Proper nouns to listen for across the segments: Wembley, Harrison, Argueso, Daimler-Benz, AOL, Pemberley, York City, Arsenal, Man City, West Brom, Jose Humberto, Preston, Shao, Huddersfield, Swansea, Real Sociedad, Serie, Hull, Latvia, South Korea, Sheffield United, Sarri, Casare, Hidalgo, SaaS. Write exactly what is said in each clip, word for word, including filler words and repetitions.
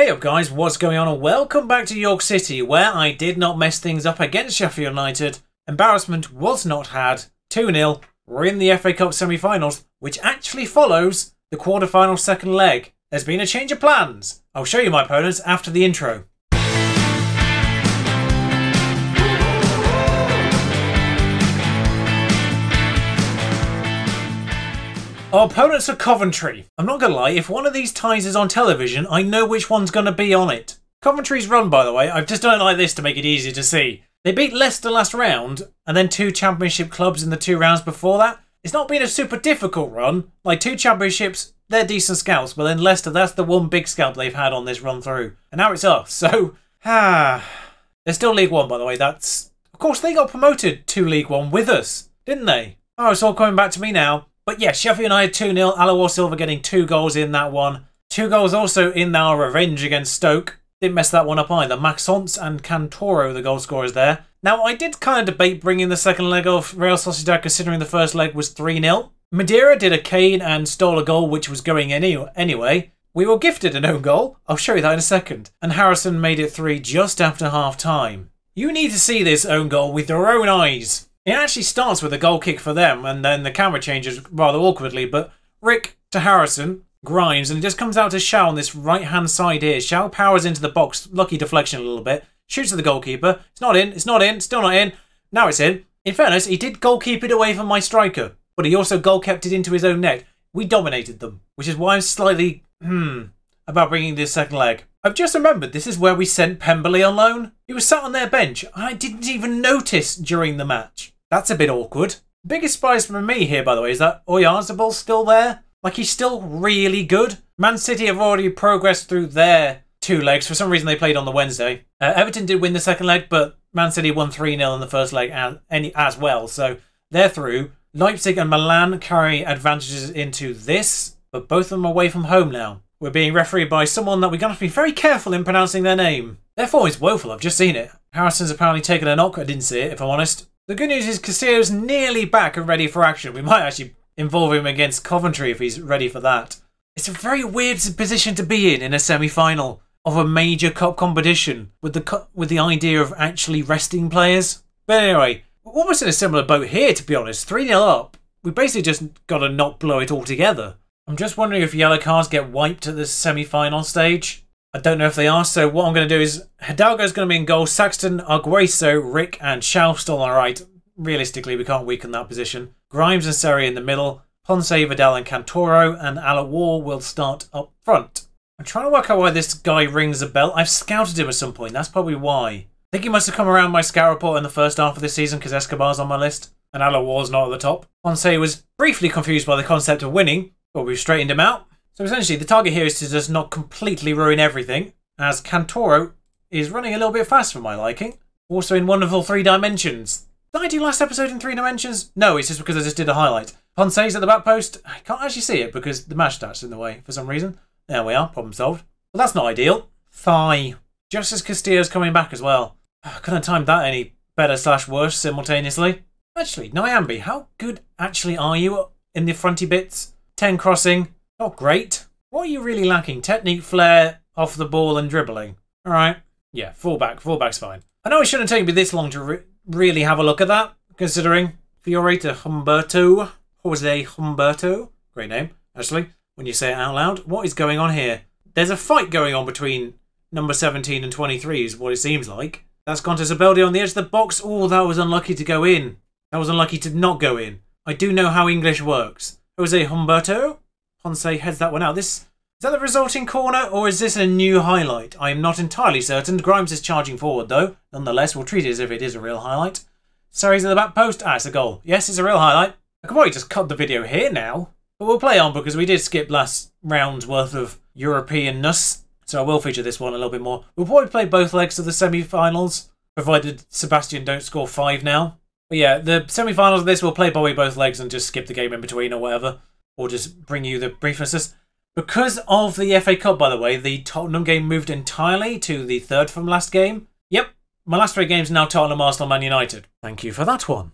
Hey up guys, what's going on and welcome back to York City, where I did not mess things up against Sheffield United. Embarrassment was not had. two nil, we're in the F A Cup semi-finals, which actually follows the quarter-final second leg. There's been a change of plans. I'll show you my opponents after the intro. Our opponents are Coventry. I'm not going to lie, if one of these ties is on television, I know which one's going to be on it. Coventry's run, by the way, I've just done it like this to make it easier to see. They beat Leicester last round, and then two championship clubs in the two rounds before that. It's not been a super difficult run. Like, two championships, they're decent scalps, but then Leicester, that's the one big scalp they've had on this run through. And now it's us, so... ah, they're still League One, by the way, that's... Of course, they got promoted to League One with us, didn't they? Oh, it's all coming back to me now. But yeah, Sheffield United two nil, Aloua Silva getting two goals in that one. Two goals also in our revenge against Stoke. Didn't mess that one up either. Maxence and Cantoro, the goal scorers there. Now, I did kind of debate bringing the second leg of Real Sociedad, considering the first leg was three nil. Madeira did a cane and stole a goal, which was going any anyway. We were gifted an own goal. I'll show you that in a second. And Harrison made it three just after half-time. You need to see this own goal with your own eyes. It actually starts with a goal kick for them, and then the camera changes rather awkwardly, but Rick to Harrison, Grimes, and it just comes out to Shao on this right-hand side here. Shao powers into the box, lucky deflection a little bit, shoots at the goalkeeper. It's not in, it's not in, still not in. Now it's in. In fairness, he did goalkeep it away from my striker, but he also goal-kept it into his own net. We dominated them, which is why I'm slightly, hmm, about bringing this second leg. I've just remembered this is where we sent Pemberley on loan. He was sat on their bench, and I didn't even notice during the match. That's a bit awkward. Biggest surprise for me here, by the way, is that Oyarzabal still there. Like, he's still really good. Man City have already progressed through their two legs. For some reason, they played on the Wednesday. Uh, Everton did win the second leg, but Man City won three nil in the first leg and, and, as well. So they're through. Leipzig and Milan carry advantages into this, but both of them are away from home now. We're being refereed by someone that we're going to have to be very careful in pronouncing their name. Their form is woeful. I've just seen it. Harrison's apparently taken a knock. I didn't see it, if I'm honest. The good news is Castillo's nearly back and ready for action. We might actually involve him against Coventry if he's ready for that. It's a very weird position to be in in a semi-final of a major cup competition with the cu with the idea of actually resting players. But anyway, we're almost in a similar boat here, to be honest. three nil up. We basically just got to not blow it all together. I'm just wondering if yellow cards get wiped at the semi-final stage. I don't know if they are, so what I'm going to do is Hidalgo's going to be in goal, Saxton, Argueso, Rick and Shao still on the right. Realistically, we can't weaken that position. Grimes and Sarri in the middle, Ponce, Vidal and Cantoro, and Aloua will start up front. I'm trying to work out why this guy rings a bell. I've scouted him at some point, that's probably why. I think he must have come around my scout report in the first half of this season because Escobar's on my list, and Aloua's not at the top. Ponce was briefly confused by the concept of winning, but we've straightened him out. So essentially, the target here is to just not completely ruin everything, as Cantoro is running a little bit fast for my liking. Also in wonderful three dimensions. Did I do last episode in three dimensions? No, it's just because I just did a highlight. Ponce's at the back post. I can't actually see it because the match stat's in the way for some reason. There we are, problem solved. Well, that's not ideal. Thigh. Just as Castillo's coming back as well. Oh, couldn't have timed that any better slash worse simultaneously. Actually, Nyambi, how good actually are you in the fronty bits? ten crossing. Not great. What are you really lacking? Technique, flair, off the ball and dribbling. All right. Yeah, fullback. Fullback's fine. I know it shouldn't take me this long to re really have a look at that, considering Fiore to Humberto. Jose Humberto. Great name, actually, when you say it out loud. What is going on here? There's a fight going on between number seventeen and twenty-three is what it seems like. That's gone to Zabeldi on the edge of the box. Oh, that was unlucky to go in. That was unlucky to not go in. I do know how English works. Jose Humberto. Ponce heads that one out. This, is that the resulting corner or is this a new highlight? I am not entirely certain. Grimes is charging forward though. Nonetheless, we'll treat it as if it is a real highlight. Sarri's at the back post. Ah, it's a goal. Yes, it's a real highlight. I could probably just cut the video here now. But we'll play on because we did skip last round's worth of European-ness. So I will feature this one a little bit more. We'll probably play both legs of the semi-finals. Provided Sebastian don't score five now. But yeah, the semi-finals of this we'll play probably both legs and just skip the game in between or whatever. Or just bring you the briefnesses. Because of the F A Cup, by the way, the Tottenham game moved entirely to the third from last game. Yep, my last three games now Tottenham, Arsenal, Man United. Thank you for that one.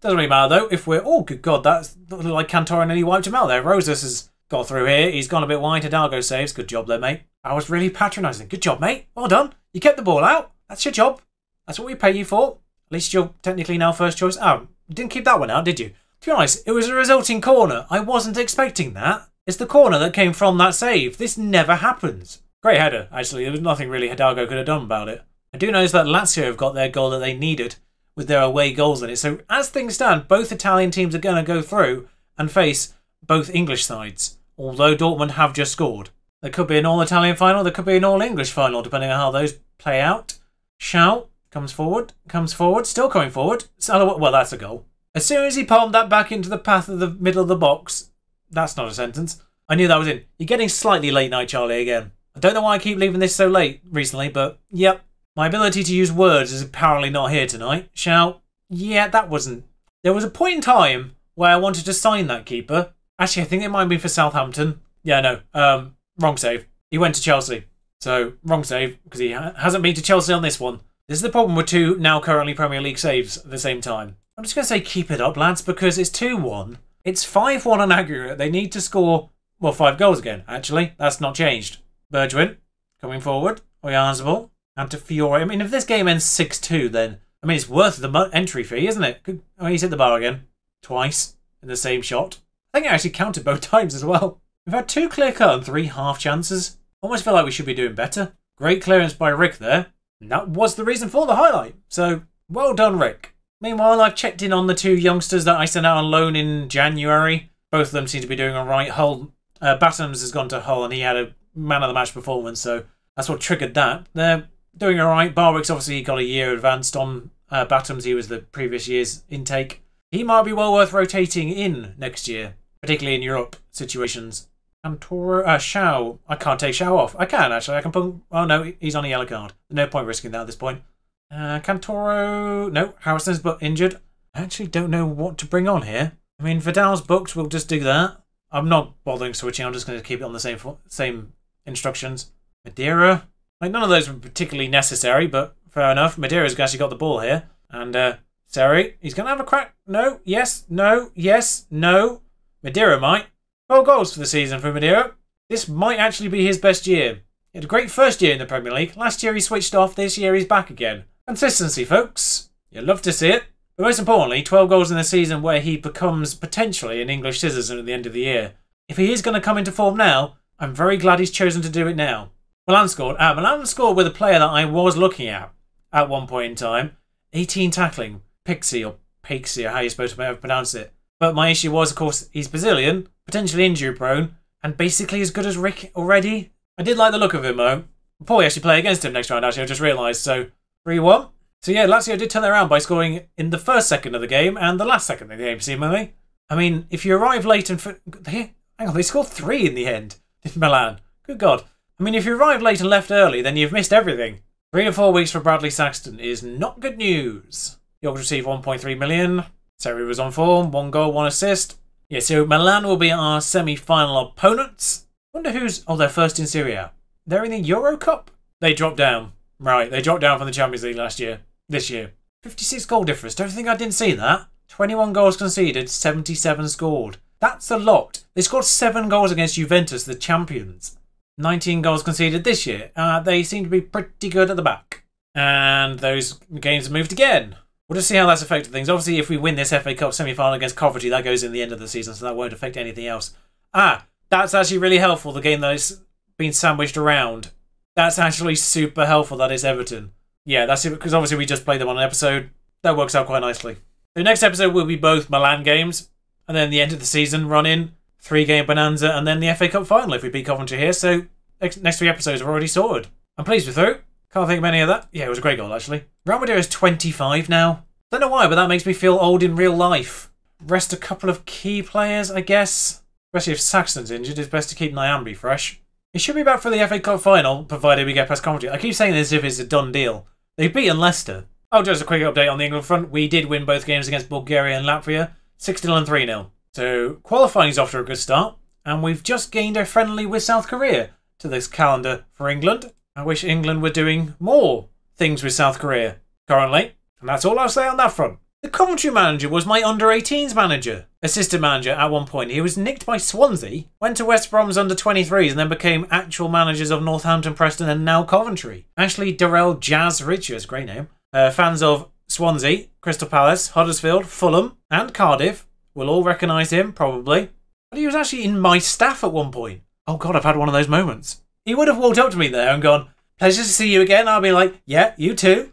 Doesn't really matter though, if we're... Oh, good God, that's like Cantoro and he wiped him out there. Rosas has Got through here. He's gone a bit wide. Hidalgo saves. Good job there, mate. I was really patronising. Good job, mate. Well done. You kept the ball out. That's your job. That's what we pay you for. At least you're technically now first choice. Oh, you didn't keep that one out, did you? To be honest, it was a resulting corner. I wasn't expecting that. It's the corner that came from that save. This never happens. Great header, actually. There was nothing really Hidalgo could have done about it. I do notice that Lazio have got their goal that they needed with their away goals in it. So as things stand, both Italian teams are going to go through and face both English sides. Although Dortmund have just scored. There could be an all-Italian final. There could be an all-English final, depending on how those play out. Shao comes forward. Comes forward. Still coming forward. Salah, well, that's a goal. As soon as he palmed that back into the path of the middle of the box. That's not a sentence. I knew that was in. You're getting slightly late night, Charlie, again. I don't know why I keep leaving this so late recently, but yep. My ability to use words is apparently not here tonight. Shao, yeah, that wasn't. There was a point in time where I wanted to sign that keeper. Actually, I think it might be for Southampton. Yeah, no. Um, wrong save. He went to Chelsea. So, wrong save, because he ha hasn't been to Chelsea on this one. This is the problem with two now currently Premier League saves at the same time. I'm just going to say keep it up, lads, because it's two one. It's five one on aggregate. They need to score, well, five goals again, actually. That's not changed. Bergwijn, coming forward. Oyarzabal. And to Fiore. I mean, if this game ends six two, then... I mean, it's worth the entry fee, isn't it? I mean, he's hit the bar again. Twice. In the same shot. I think I actually counted both times as well. We've had two clear-cut and three half-chances. Almost feel like we should be doing better. Great clearance by Rick there. And that was the reason for the highlight. So, well done, Rick. Meanwhile, I've checked in on the two youngsters that I sent out on loan in January. Both of them seem to be doing all right. Hull, uh, Battams has gone to Hull and he had a man-of-the-match performance, so that's what triggered that. They're doing all right. Barwick's obviously got a year advanced on uh, Battams. He was the previous year's intake. He might be well worth rotating in next year, particularly in Europe situations. Cantoro, uh, Shao. I can't take Shao off. I can, actually. I can put... Oh, no, he's on a yellow card. No point risking that at this point. Uh, Cantoro... No, Harrison's but injured. I actually don't know what to bring on here. I mean, Vidal's booked. We'll just do that. I'm not bothering switching. I'm just going to keep it on the same same instructions. Madeira. Like, none of those were particularly necessary, but fair enough. Madeira's actually got the ball here. And, uh, Sarri. He's going to have a crack. No. Yes. No. Yes. No. Madeira might. twelve goals for the season for Madeira. This might actually be his best year. He had a great first year in the Premier League. Last year he switched off. This year he's back again. Consistency, folks. You'd love to see it. But most importantly, twelve goals in the season where he becomes potentially an English citizen at the end of the year. If he is going to come into form now, I'm very glad he's chosen to do it now. Milan scored. Ah, Milan scored with a player that I was looking at at one point in time. eighteen tackling. Pixie or Pixie or how you're supposed to pronounce it. But my issue was, of course, he's Brazilian, potentially injury prone, and basically as good as Rick already. I did like the look of him, though. I'll probably actually play against him next round, actually, I just realised. So, three one. So, yeah, Lazio did turn that around by scoring in the first second of the game and the last second of the game, seemingly. I mean, if you arrive late and... Hang on, they scored three in the end, did Milan. Good God. I mean, if you arrive late and left early, then you've missed everything. Three to four weeks for Bradley Saxton is not good news. York received one point three million. Sarri was on form, one goal, one assist. Yeah, so Milan will be our semi-final opponents. Wonder who's... Oh, they're first in Serie A. They're in the Euro Cup? They dropped down. Right, they dropped down from the Champions League last year. This year. fifty-six goal difference. Don't think I didn't see that. twenty-one goals conceded, seventy-seven scored. That's a lot. They scored seven goals against Juventus, the champions. nineteen goals conceded this year. Uh, they seem to be pretty good at the back. And those games moved again. We'll just see how that's affected things. Obviously, if we win this F A Cup semi-final against Coventry, that goes in the end of the season, so that won't affect anything else. Ah, that's actually really helpful, the game that has been sandwiched around. That's actually super helpful, that is Everton. Yeah, that's it, because obviously we just played them on an episode. That works out quite nicely. The next episode will be both Milan games, and then the end of the season run-in, three-game bonanza, and then the F A Cup final if we beat Coventry here, so next three episodes are already sorted. I'm pleased with through. Can't think of any of that. Yeah, it was a great goal, actually. Real Madrid is twenty-five now. Don't know why, but that makes me feel old in real life. Rest a couple of key players, I guess. Especially if Saxton's injured, it's best to keep Nyambi fresh. He should be back for the F A Cup final, provided we get past Coventry. I keep saying this as if it's a done deal. They've beaten Leicester. Oh, just a quick update on the England front. We did win both games against Bulgaria and Latvia. six nil and three nil. So, qualifying's off to a good start. And we've just gained a friendly with South Korea to this calendar for England. I wish England were doing more things with South Korea currently. And that's all I'll say on that front. The Coventry manager was my under eighteens manager. Assistant manager at one point. He was nicked by Swansea, went to West Brom's under twenty-threes and then became actual managers of Northampton, Preston and now Coventry. Ashley Darrell Jazz Richards, great name. Uh, fans of Swansea, Crystal Palace, Huddersfield, Fulham and Cardiff will all recognise him, probably. But he was actually in my staff at one point. Oh god, I've had one of those moments. He would have walked up to me there and gone, "Pleasure to see you again." I'll be like, "Yeah, you too."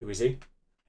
Who is he?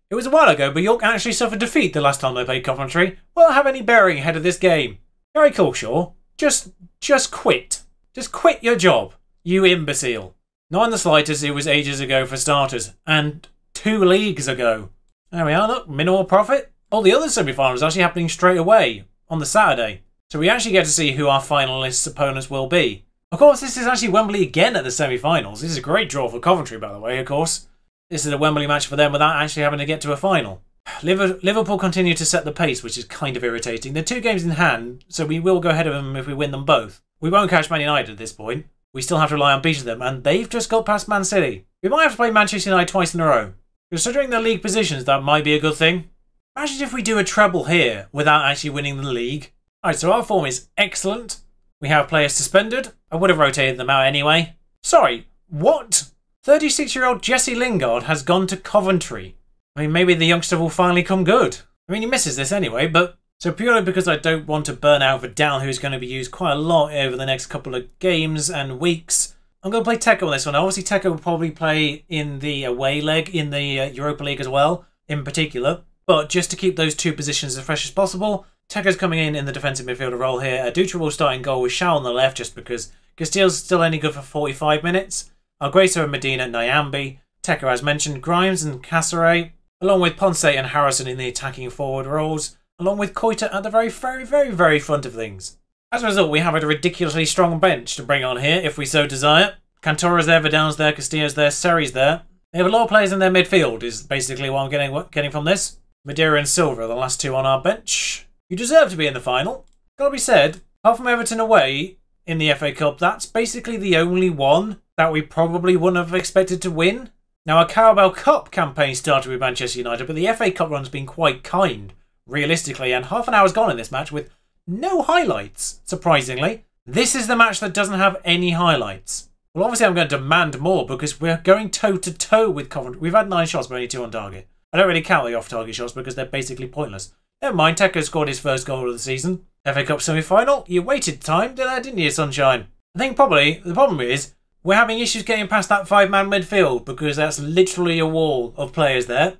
It was a while ago, but York actually suffered defeat the last time they played Coventry. Won't have any bearing ahead of this game. Gary Colshaw, just, just quit. Just quit your job, you imbecile. Not in the slightest, it was ages ago for starters, and two leagues ago. There we are, look, minimal profit. All the other semi-finals are actually happening straight away, on the Saturday. So we actually get to see who our finalists' opponents will be. Of course, this is actually Wembley again at the semi-finals. This is a great draw for Coventry, by the way, of course. This is a Wembley match for them without actually having to get to a final. Liverpool continue to set the pace, which is kind of irritating. They're two games in hand, so we will go ahead of them if we win them both. We won't catch Man United at this point. We still have to rely on beating them, and they've just got past Man City. We might have to play Manchester United twice in a row. Considering their league positions, that might be a good thing. Imagine if we do a treble here without actually winning the league. Alright, so our form is excellent. We have players suspended. I would have rotated them out anyway. Sorry, what? thirty-six-year-old Jesse Lingard has gone to Coventry. I mean, maybe the youngster will finally come good. I mean, he misses this anyway, but... So purely because I don't want to burn out Vidal, who's going to be used quite a lot over the next couple of games and weeks, I'm going to play Tekka on this one. Obviously, Tekka will probably play in the away leg, in the uh, Europa League as well, in particular. But just to keep those two positions as fresh as possible, Tekka's coming in in the defensive midfielder role here. Adutra will start in goal with Shao on the left, just because Castillo's still only good for forty-five minutes. Alguacil and Medina, Nyambi, Tekka as mentioned, Grimes and Casare, along with Ponce and Harrison in the attacking forward roles, along with Koita at the very, very, very, very front of things. As a result, we have a ridiculously strong bench to bring on here, if we so desire. Cantoro's there, Vidal's there, Castillo's there, Sarri's there. They have a lot of players in their midfield, is basically what I'm getting, getting from this. Madeira and Silva are the last two on our bench. You deserve to be in the final. Gotta be said, apart from Everton away in the F A Cup, that's basically the only one that we probably wouldn't have expected to win. Now, our Carabao Cup campaign started with Manchester United, but the F A Cup run's been quite kind, realistically, and half an hour's gone in this match with no highlights, surprisingly. This is the match that doesn't have any highlights. Well, obviously, I'm going to demand more because we're going toe-to-toe with Coventry. We've had nine shots, but only two on target. I don't really count the off-target shots because they're basically pointless. Never mind, Tekka scored his first goal of the season. F A Cup semi-final, you waited time, didn't you, Sunshine? I think probably the problem is we're having issues getting past that five-man midfield because that's literally a wall of players there.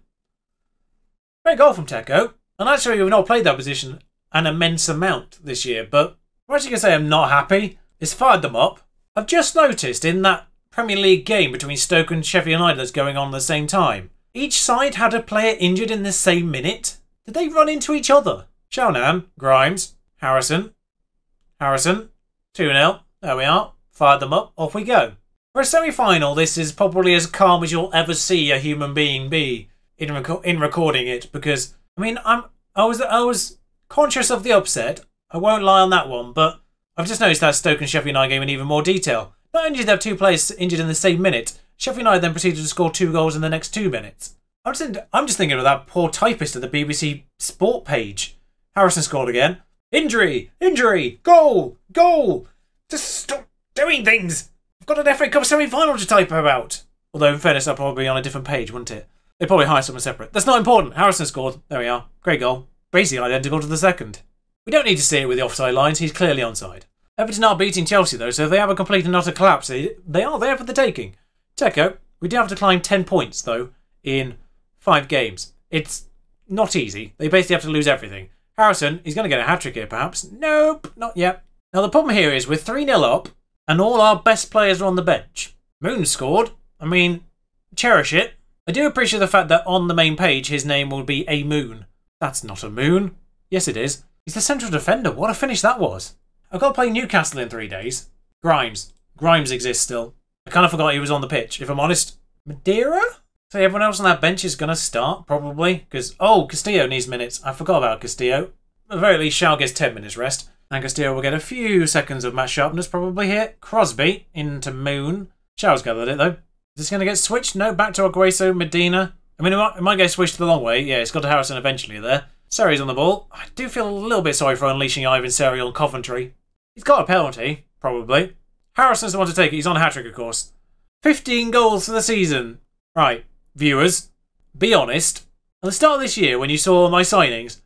Great goal from Tekka. And actually, we've not played that position an immense amount this year, but I'm actually going to say I'm not happy. It's fired them up. I've just noticed in that Premier League game between Stoke and Sheffield United that's going on at the same time, each side had a player injured in the same minute. Did they run into each other? Shonan, Grimes, Harrison, Harrison, two nil. There we are. Fired them up. Off we go. For a semi-final, this is probably as calm as you'll ever see a human being be in reco in recording it. Because I mean, I'm I was I was conscious of the upset. I won't lie on that one, but I've just noticed that Stoke and Sheffield United game in even more detail. Not only did they have two players injured in the same minute, Sheffield United then proceeded to score two goals in the next two minutes. I'm just, I'm just thinking of that poor typist at the B B C Sport page. Harrison scored again. Injury! Injury! Goal! Goal! Just stop doing things! I've got an F A Cup semi-final to type about! Although in fairness, that'd probably be on a different page, wouldn't it? They'd probably hire someone separate. That's not important. Harrison scored. There we are. Great goal. Basically identical to the second. We don't need to see it with the offside lines. He's clearly onside. Everton are beating Chelsea though, so if they have a complete and utter collapse, they are there for the taking. Tekka, we do have to climb ten points though in five games. It's not easy. They basically have to lose everything. Harrison, he's going to get a hat-trick here perhaps. Nope, not yet. Now the problem here is we're three nil up and all our best players are on the bench. Moon scored. I mean, cherish it. I do appreciate the fact that on the main page his name will be A Moon. That's not a moon. Yes it is. He's the central defender. What a finish that was. I've got to play Newcastle in three days. Grimes. Grimes exists still. I kind of forgot he was on the pitch, if I'm honest. Madeira? So everyone else on that bench is going to start, probably. Because, oh, Castillo needs minutes. I forgot about Castillo. At the very least, Shao gets ten minutes rest. And Castillo will get a few seconds of match sharpness, probably here. Crosby into Moon. Shao's gathered it, though. Is this going to get switched? No, back to Agueso, Medina. I I mean, it might, it might go switched the long way. Yeah, it's got to Harrison eventually there. Sarri's on the ball. I do feel a little bit sorry for unleashing Ivan Sarri on Coventry. He's got a penalty, probably. Harrison's the one to take it. He's on a hat-trick, of course. fifteen goals for the season. Right, viewers, be honest. At the start of this year, when you saw my signings,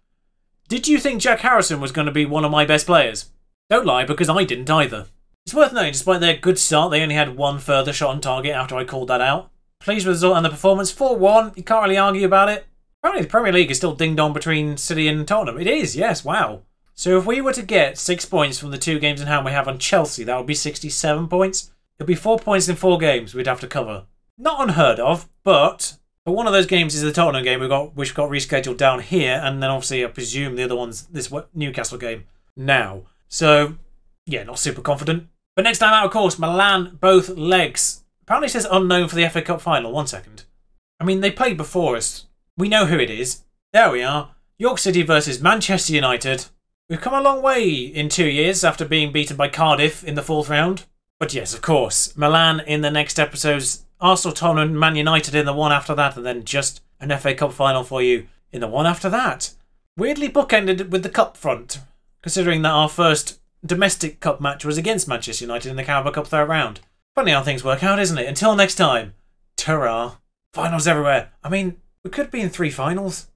did you think Jack Harrison was going to be one of my best players? Don't lie, because I didn't either. It's worth noting, despite their good start, they only had one further shot on target after I called that out. Pleased with the result and the performance. four one, you can't really argue about it. Apparently the Premier League is still ding-dong between City and Tottenham. It is, yes, wow. So if we were to get six points from the two games in hand we have on Chelsea, that would be sixty-seven points. It'd be four points in four games we'd have to cover. Not unheard of, but... But one of those games is the Tottenham game we've got, which got rescheduled down here, and then obviously I presume the other one's this Newcastle game now. So, yeah, not super confident. But next time out, of course, Milan, both legs. Apparently it says unknown for the F A Cup final. One second. I mean, they played before us. We know who it is. There we are. York City versus Manchester United. We've come a long way in two years after being beaten by Cardiff in the fourth round. But yes, of course, Milan in the next episode's Arsenal, Tottenham, Man United in the one after that, and then just an F A Cup final for you in the one after that. Weirdly bookended with the cup front, considering that our first domestic cup match was against Manchester United in the Carabao Cup third round. Funny how things work out, isn't it? Until next time, ta-ra. Finals everywhere. I mean, we could be in three finals.